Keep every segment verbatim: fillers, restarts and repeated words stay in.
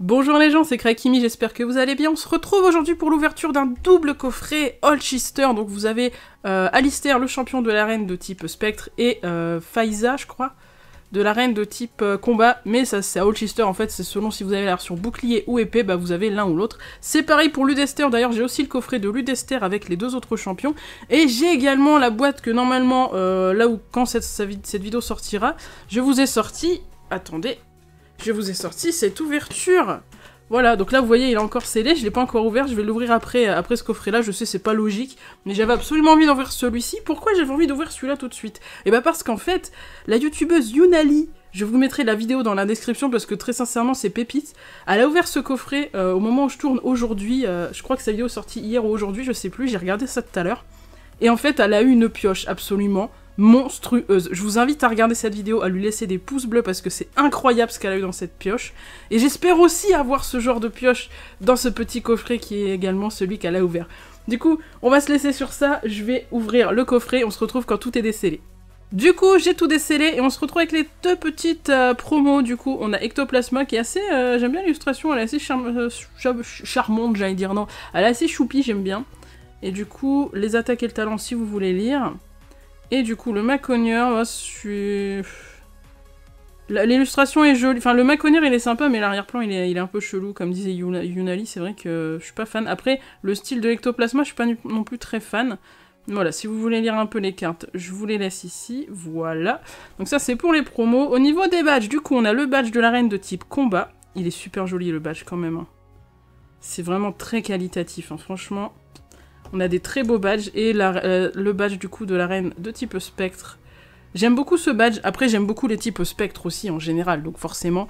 Bonjour les gens, c'est Cré'Akimi, j'espère que vous allez bien. On se retrouve aujourd'hui pour l'ouverture d'un double coffret Old Chister. Donc vous avez euh, Alistair, le champion de l'arène de type spectre, et euh, Faiza, je crois, de l'arène de type euh, combat. Mais ça, c'est à Old Chister, en fait, c'est selon si vous avez la version bouclier ou épée, bah vous avez l'un ou l'autre. C'est pareil pour Ludester, d'ailleurs j'ai aussi le coffret de Ludester avec les deux autres champions. Et j'ai également la boîte que normalement, euh, là où quand cette, cette vidéo sortira, je vous ai sorti... Attendez... Je vous ai sorti cette ouverture. Voilà, donc là vous voyez il est encore scellé, je ne l'ai pas encore ouvert, je vais l'ouvrir après, après ce coffret là, je sais c'est pas logique, mais j'avais absolument envie d'ouvrir celui-ci. Pourquoi j'avais envie d'ouvrir celui-là tout de suite? Et bah parce qu'en fait, la youtubeuse Yunalie, je vous mettrai la vidéo dans la description parce que très sincèrement c'est pépite, elle a ouvert ce coffret euh, au moment où je tourne aujourd'hui, euh, je crois que sa vidéo est sortie hier ou aujourd'hui, je sais plus, j'ai regardé ça tout à l'heure, et en fait elle a eu une pioche absolument monstrueuse. Je vous invite à regarder cette vidéo, à lui laisser des pouces bleus parce que c'est incroyable ce qu'elle a eu dans cette pioche. Et j'espère aussi avoir ce genre de pioche dans ce petit coffret qui est également celui qu'elle a ouvert. Du coup, on va se laisser sur ça, je vais ouvrir le coffret, on se retrouve quand tout est décellé. Du coup, j'ai tout décellé et on se retrouve avec les deux petites euh, promos. Du coup, on a Ectoplasma qui est assez... Euh, j'aime bien l'illustration, elle est assez char euh, char charmante, j'allais dire non. Elle est assez choupie, j'aime bien. Et du coup, les attaques et le talent si vous voulez lire... Et du coup, le Macogneur, bah, c'est... L'illustration est jolie. Enfin, le Macogneur, il est sympa, mais l'arrière-plan, il est, il est un peu chelou, comme disait Yuna... Yunalie. C'est vrai que je suis pas fan. Après, le style de l'ectoplasma, je suis pas non plus très fan. Voilà, si vous voulez lire un peu les cartes, je vous les laisse ici. Voilà. Donc ça, c'est pour les promos. Au niveau des badges, du coup, on a le badge de l'arène de type combat. Il est super joli, le badge, quand même. C'est vraiment très qualitatif, hein, franchement. On a des très beaux badges et la, euh, le badge du coup de la reine de type spectre. J'aime beaucoup ce badge. Après, j'aime beaucoup les types spectre aussi en général. Donc forcément,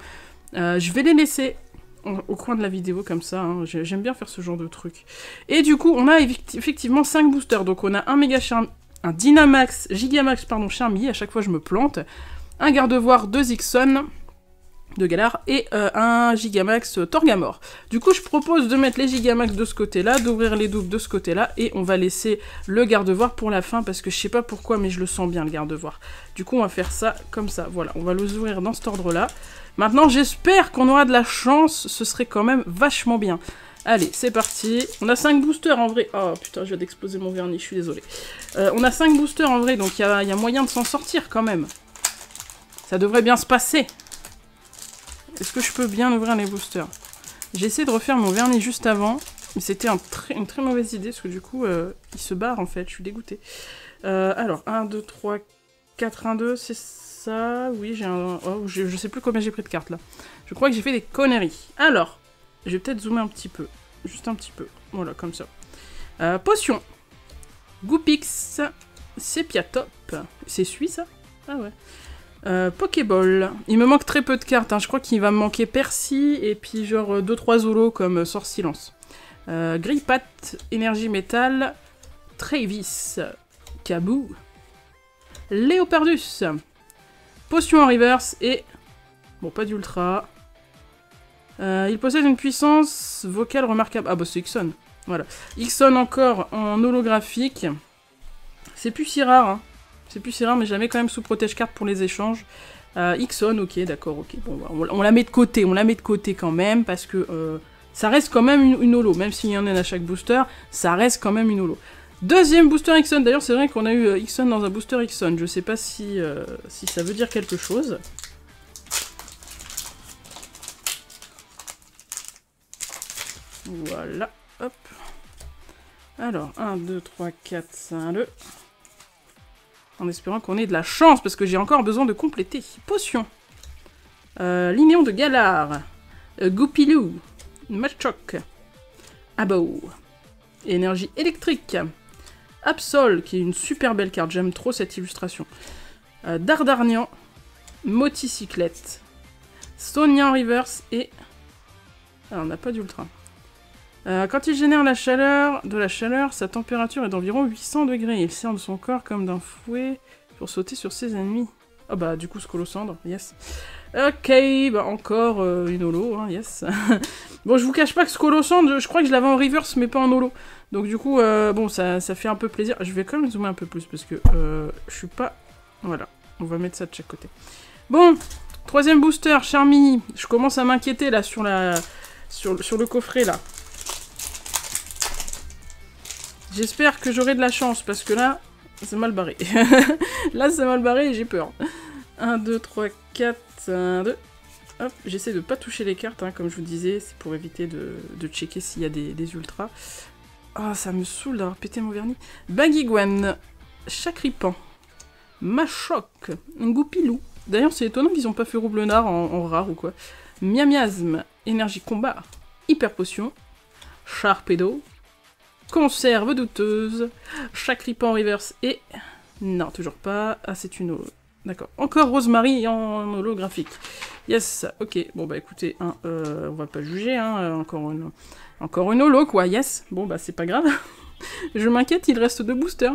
euh, je vais les laisser en, au coin de la vidéo comme ça. Hein. J'aime bien faire ce genre de truc. Et du coup, on a effectivement cinq boosters. Donc on a un méga charme, un Dynamax, Gigamax, pardon, Charmille. À chaque fois, je me plante. Un Gardevoir, deux Ixon de Galar et euh, un Gigamax euh, Torgamore. Du coup, je propose de mettre les Gigamax de ce côté-là, d'ouvrir les doubles de ce côté-là, et on va laisser le Gardevoir pour la fin, parce que je sais pas pourquoi, mais je le sens bien, le Gardevoir. Du coup, on va faire ça comme ça. Voilà, on va les ouvrir dans cet ordre-là. Maintenant, j'espère qu'on aura de la chance, ce serait quand même vachement bien. Allez, c'est parti. On a cinq boosters en vrai. Oh putain, je viens d'exploser mon vernis, je suis désolée. Euh, on a cinq boosters en vrai, donc il y a, y a moyen de s'en sortir quand même. Ça devrait bien se passer. Est-ce que je peux bien ouvrir les boosters? J'ai essayé de refaire mon vernis juste avant, mais c'était un tr- une très mauvaise idée, parce que du coup, euh, il se barre en fait, je suis dégoûtée. Euh, alors, un, deux, trois, quatre, un, deux, c'est ça... Oui, j'ai un... Oh, je, je sais plus combien j'ai pris de cartes, là. Je crois que j'ai fait des conneries. Alors, je vais peut-être zoomer un petit peu. Juste un petit peu. Voilà, comme ça. Euh, potion. Goupix. Sepiatop. C'est celui, ça? Ah ouais. Euh, Pokéball. Il me manque très peu de cartes, hein. Je crois qu'il va me manquer Percy et puis genre deux trois Zolos comme Sort Silence. Euh, Grippat, Énergie Métal, Travis, Kabou, Léopardus, Potion en Reverse et... Bon, pas d'Ultra. Euh, il possède une puissance vocale remarquable. Ah bah c'est Ixon. Voilà. Ixon encore en holographique. C'est plus si rare, hein. C'est plus si rare, mais je la mets quand même sous protège-carte pour les échanges. Euh, Ixon, ok, d'accord, ok. Bon, on, on la met de côté, on la met de côté quand même, parce que euh, ça reste quand même une, une holo. Même s'il y en a à chaque booster, ça reste quand même une holo. Deuxième booster Ixon. D'ailleurs, c'est vrai qu'on a eu euh, Ixon dans un booster Ixon. Je sais pas si, euh, si ça veut dire quelque chose. Voilà, hop. Alors, un, deux, trois, quatre, cinq, deux... En espérant qu'on ait de la chance, parce que j'ai encore besoin de compléter. Potion. Euh, Linéon de Galar. Euh, Goupilou. Machoc. Abo. Énergie électrique. Absol, qui est une super belle carte. J'aime trop cette illustration. Euh, Dardarnian. Moticyclette. Sonia en reverse et... Ah, on n'a pas d'ultra. Euh, quand il génère la chaleur, de la chaleur, sa température est d'environ huit cents degrés. Il sert de son corps comme d'un fouet pour sauter sur ses ennemis. Ah oh bah du coup, Scolosandre, yes. Ok, bah encore euh, une holo, hein, yes. Bon, je vous cache pas que Scolosandre, je crois que je l'avais en reverse, mais pas en holo. Donc du coup, euh, bon, ça, ça fait un peu plaisir. Je vais quand même zoomer un peu plus, parce que euh, je suis pas... Voilà, on va mettre ça de chaque côté. Bon, Troisième booster, Charmini. Je commence à m'inquiéter là sur la sur, sur le coffret là. J'espère que j'aurai de la chance parce que là, c'est mal barré. Là, c'est mal barré et j'ai peur. un, deux, trois, quatre, un, deux. Hop, j'essaie de ne pas toucher les cartes, hein, comme je vous disais, c'est pour éviter de, de checker s'il y a des, des ultras. Ah, oh, ça me saoule d'avoir pété mon vernis. Bagigwen, Chakripan, Machoc, Goupilou. D'ailleurs, c'est étonnant qu'ils n'ont pas fait Roublenard en, en rare ou quoi. Miamiasme, Énergie Combat, Hyper Potion, Charpedo, Conserve Douteuse, Chakripan Reverse et... Non, toujours pas. Ah, c'est une... D'accord. Encore Rosemary en holographique. Yes, ok. Bon, bah écoutez, hein, euh, on va pas juger, hein, encore une... Encore une holo, quoi. Yes. Bon, bah c'est pas grave. Je m'inquiète, il reste deux boosters.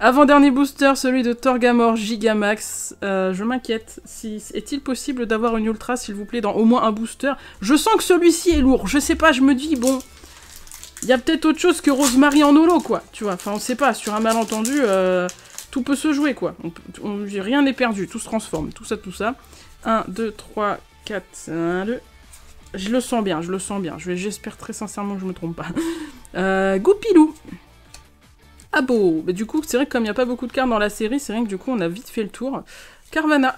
Avant-dernier booster, celui de Torgamore Gigamax. Euh, je m'inquiète. Si... Est-il possible d'avoir une ultra, s'il vous plaît, dans au moins un booster? Je sens que celui-ci est lourd. Je sais pas, je me dis, bon... Il y a peut-être autre chose que Rosemary en holo, quoi. Tu vois, enfin, on sait pas. Sur un malentendu, euh, tout peut se jouer, quoi. On, on, rien n'est perdu. Tout se transforme. Tout ça, tout ça. un, deux, trois, quatre, un, deux. Je le sens bien, je le sens bien. J'espère très sincèrement que je me trompe pas. Euh, Goupilou. Ah bon. Bah, du coup, c'est vrai que comme il n'y a pas beaucoup de cartes dans la série, c'est vrai que du coup, on a vite fait le tour. Carvana.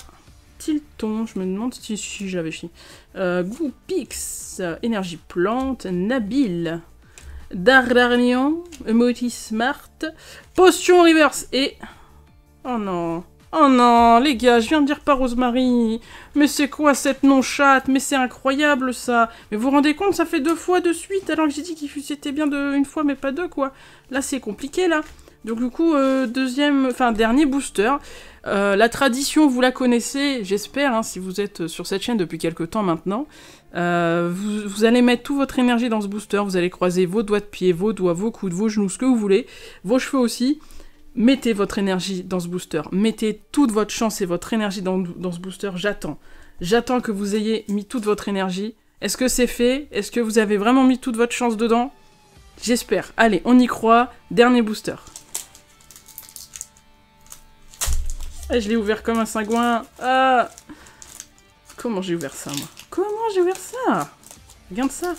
Tilton. Je me demande si, si j'avais chi. Euh, Goupix. Énergie Plante. Nabil. Dardarnian, Emoji Smart, Potion Reverse et... Oh non, oh non, les gars, je viens de dire pas Rosemary. Mais c'est quoi cette non-chatte? Mais c'est incroyable ça. Mais vous vous rendez compte, ça fait deux fois de suite, alors que j'ai dit qu'il c'était bien de... une fois, mais pas deux, quoi. Là, c'est compliqué, là. Donc du coup, euh, deuxième, enfin dernier booster. Euh, la tradition, vous la connaissez, j'espère, hein, si vous êtes sur cette chaîne depuis quelques temps maintenant. Euh, vous, vous allez mettre toute votre énergie dans ce booster, vous allez croiser vos doigts de pied, vos doigts, vos coudes, vos genoux, ce que vous voulez, vos cheveux aussi. Mettez votre énergie dans ce booster, mettez toute votre chance et votre énergie dans, dans ce booster, j'attends. J'attends que vous ayez mis toute votre énergie. Est-ce que c'est fait? Est-ce que vous avez vraiment mis toute votre chance dedans? J'espère. Allez, on y croit, dernier booster. Ah, je l'ai ouvert comme un cingouin. Ah. Comment j'ai ouvert ça, moi? Comment j'ai ouvert ça? Regarde ça.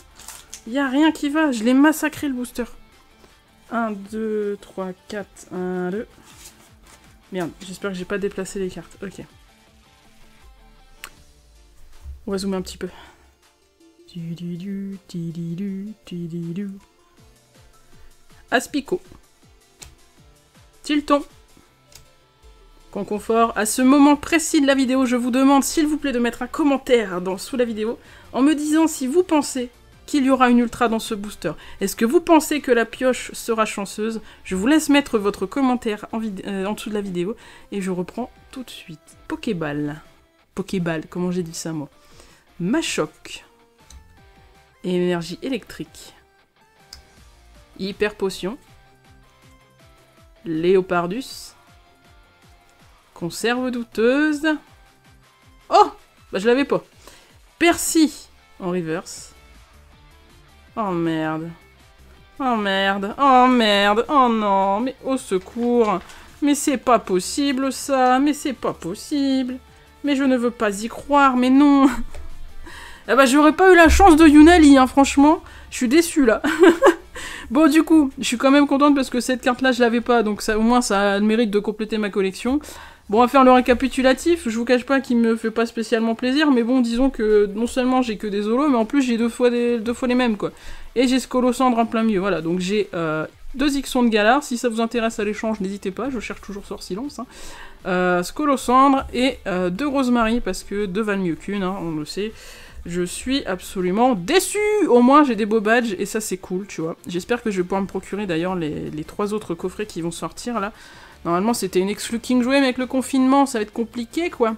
Il n'y a rien qui va. Je l'ai massacré, le booster. un, deux, trois, quatre, un, deux. Merde, j'espère que j'ai pas déplacé les cartes. Ok. On va zoomer un petit peu. Aspico. Tilton. Confort. À ce moment précis de la vidéo, je vous demande s'il vous plaît de mettre un commentaire dans, sous la vidéo en me disant si vous pensez qu'il y aura une ultra dans ce booster. Est-ce que vous pensez que la pioche sera chanceuse? Je vous laisse mettre votre commentaire en, euh, en dessous de la vidéo et je reprends tout de suite. Pokéball. Pokéball, comment j'ai dit ça moi? Machoc. Énergie électrique. Hyper potion. Léopardus. Conserve douteuse. Oh, bah je l'avais pas. Percy en reverse. Oh merde. Oh merde. Oh merde. Oh non. Mais au secours. Mais c'est pas possible ça. Mais c'est pas possible. Mais je ne veux pas y croire. Mais non. Ah bah j'aurais pas eu la chance de Yunalie, hein, franchement. Je suis déçue là. Bon, du coup, je suis quand même contente parce que cette carte-là, je l'avais pas. Donc ça, au moins, ça a le mérite de compléter ma collection. Bon, on va faire le récapitulatif, je vous cache pas qu'il me fait pas spécialement plaisir, mais bon, disons que non seulement j'ai que des holos, mais en plus j'ai deux fois, des, deux fois les mêmes, quoi. Et j'ai ce Colosandre en plein milieu, voilà, donc j'ai euh, deux Ixons de Galar, si ça vous intéresse à l'échange, n'hésitez pas, je cherche toujours Sort Silence, hein. euh, ce Colosandre et euh, deux Rosemary, parce que deux valent mieux qu'une, hein, on le sait. Je suis absolument déçu. Au moins, j'ai des beaux badges, et ça c'est cool, tu vois. J'espère que je vais pouvoir me procurer d'ailleurs les, les trois autres coffrets qui vont sortir, là. Normalement, c'était une exclu King jouée, mais avec le confinement, ça va être compliqué, quoi.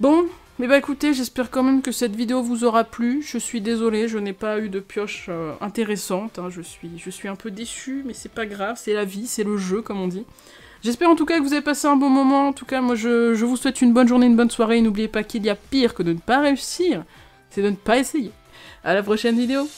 Bon, mais bah écoutez, j'espère quand même que cette vidéo vous aura plu. Je suis désolée, je n'ai pas eu de pioche euh, intéressante. Hein. Je suis, je suis un peu déçue, mais c'est pas grave, c'est la vie, c'est le jeu, comme on dit. J'espère en tout cas que vous avez passé un bon moment. En tout cas, moi, je, je vous souhaite une bonne journée, une bonne soirée. N'oubliez pas qu'il y a pire que de ne pas réussir, c'est de ne pas essayer. À la prochaine vidéo.